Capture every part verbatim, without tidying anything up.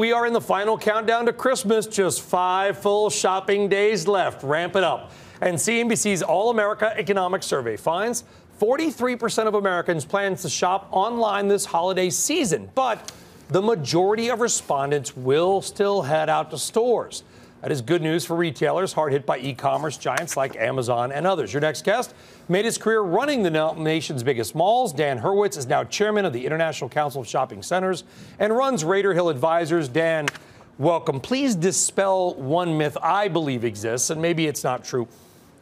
we are in the final countdown to Christmas. Just five full shopping days left. Ramp it up. And C N B C's All-America Economic Survey finds forty-three percent of Americans plan to shop online this holiday season, but the majority of respondents will still head out to stores. That is good news for retailers hard hit by e-commerce giants like Amazon and others. Your next guest made his career running the nation's biggest malls. Dan Hurwitz is now chairman of the International Council of Shopping Centers and runs Raider Hill Advisors. Dan, welcome. Please dispel one myth I believe exists, and maybe it's not true,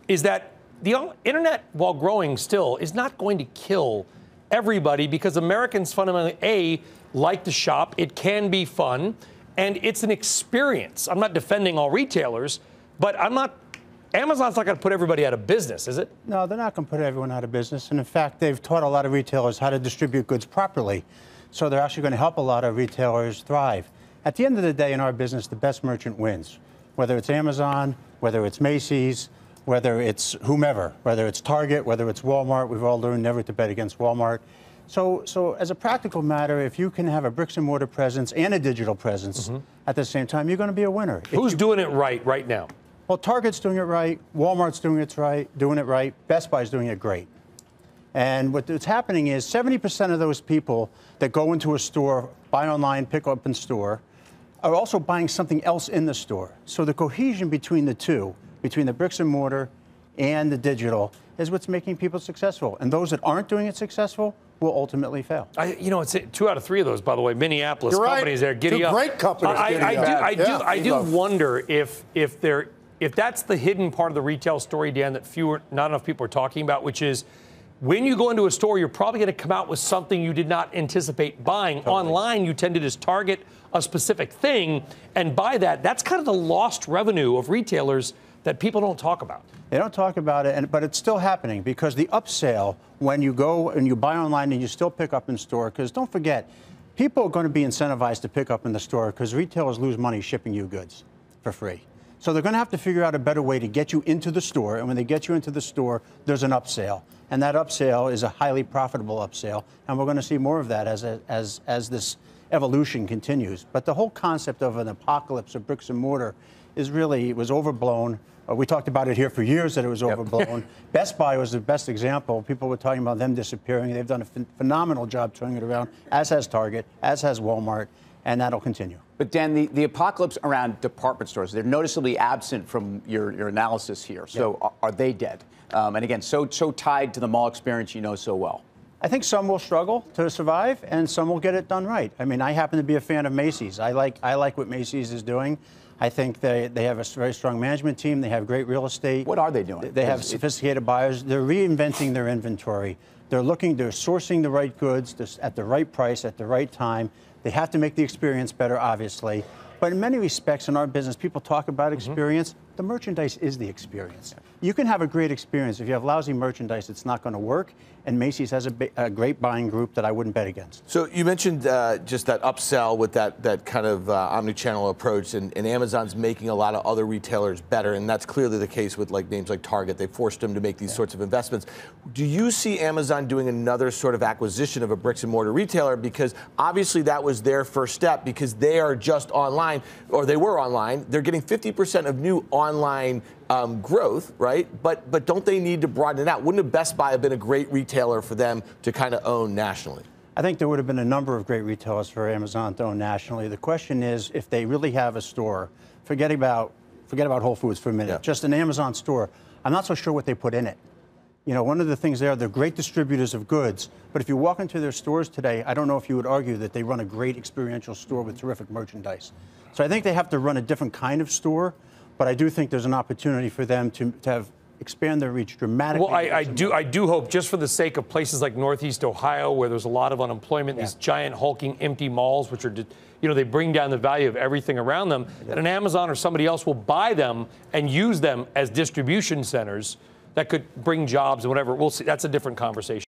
is that the internet, while growing still, is not going to kill everybody because Americans fundamentally, A, like to shop. It can be fun. And it's an experience. I'm not defending all retailers, but I'm not, Amazon's not gonna put everybody out of business, is it? No, they're not gonna put everyone out of business. And in fact, they've taught a lot of retailers how to distribute goods properly. So they're actually gonna help a lot of retailers thrive. At the end of the day in our business, the best merchant wins. Whether it's Amazon, whether it's Macy's, whether it's whomever, whether it's Target, whether it's Walmart. We've all learned never to bet against Walmart. So, so as a practical matter, if you can have a bricks and mortar presence and a digital presence mm-hmm. at the same time, you're going to be a winner. If Who's you, doing it right right now? Well, Target's doing it right. Walmart's doing it right. Doing it right. Best Buy's doing it great. And what's happening is seventy percent of those people that go into a store, buy online, pick up in store, are also buying something else in the store. So the cohesion between the two, between the bricks and mortar and the digital, is what's making people successful. And those that aren't doing it successful will ultimately fail. I, you know, it's two out of three of those, by the way. Minneapolis You're companies right. there, giddy two up. Great companies. I, I, I do, I do, yeah. I do wonder if if there if that's the hidden part of the retail story, Dan, that fewer, not enough people are talking about, which is, when you go into a store, you're probably going to come out with something you did not anticipate buying. Totally. Online, you tend to just target a specific thing, and by that, that's kind of the lost revenue of retailers that people don't talk about. They don't talk about it, and, but it's still happening because the upsell, when you go and you buy online and you still pick up in store, because don't forget, people are going to be incentivized to pick up in the store because retailers lose money shipping you goods for free. So they're going to have to figure out a better way to get you into the store, and when they get you into the store, there's an upsell. And that upsell is a highly profitable upsell, and we're going to see more of that as, a, as, as this evolution continues. But the whole concept of an apocalypse of bricks and mortar is really, it was overblown. Uh, we talked about it here for years that it was overblown. Yep. Best Buy was the best example. People were talking about them disappearing. They've done a ph phenomenal job turning it around, as has Target, as has Walmart, and that'll continue. But Dan, the, the apocalypse around department stores, they're noticeably absent from your, your analysis here. So yep. are, are they dead? Um, and again, so, so tied to the mall experience you know so well. I think some will struggle to survive, and some will get it done right. I mean, I happen to be a fan of Macy's. I like, I like what Macy's is doing. I think they, they have a very strong management team. They have great real estate. What are they doing? They have sophisticated buyers. They're reinventing their inventory. They're looking, they're sourcing the right goods at the right price, at the right time. They have to make the experience better, obviously. But in many respects in our business, people talk about experience. Mm-hmm. The merchandise is the experience. You can have a great experience. If you have lousy merchandise, it's not going to work. And Macy's has a, a great buying group that I wouldn't bet against. So you mentioned uh, just that upsell with that, that kind of uh, omnichannel approach, and, and Amazon's making a lot of other retailers better, and that's clearly the case with like names like Target. They forced them to make these yeah. sorts of investments. Do you see Amazon doing another sort of acquisition of a bricks and mortar retailer? Because obviously that was their first step, because they are just online, or they were online. They're getting fifty percent of new online um, growth, right? But but don't they need to broaden it out? Wouldn't a Best Buy have been a great retailer for them to kind of own nationally? I think there would have been a number of great retailers for Amazon to own nationally. The question is, if they really have a store, forget about forget about Whole Foods for a minute, yeah. just an Amazon store, I'm not so sure what they put in it. You know, one of the things there, they're great distributors of goods, but if you walk into their stores today, I don't know if you would argue that they run a great experiential store with terrific merchandise. So I think they have to run a different kind of store, but I do think there's an opportunity for them to, to have expand their reach dramatically. Well, I, I do I do hope, just for the sake of places like Northeast Ohio, where there's a lot of unemployment, yeah. these giant, hulking, empty malls, which are, you know, they bring down the value of everything around them, yeah. that an Amazon or somebody else will buy them and use them as distribution centers that could bring jobs and whatever. We'll see. That's a different conversation.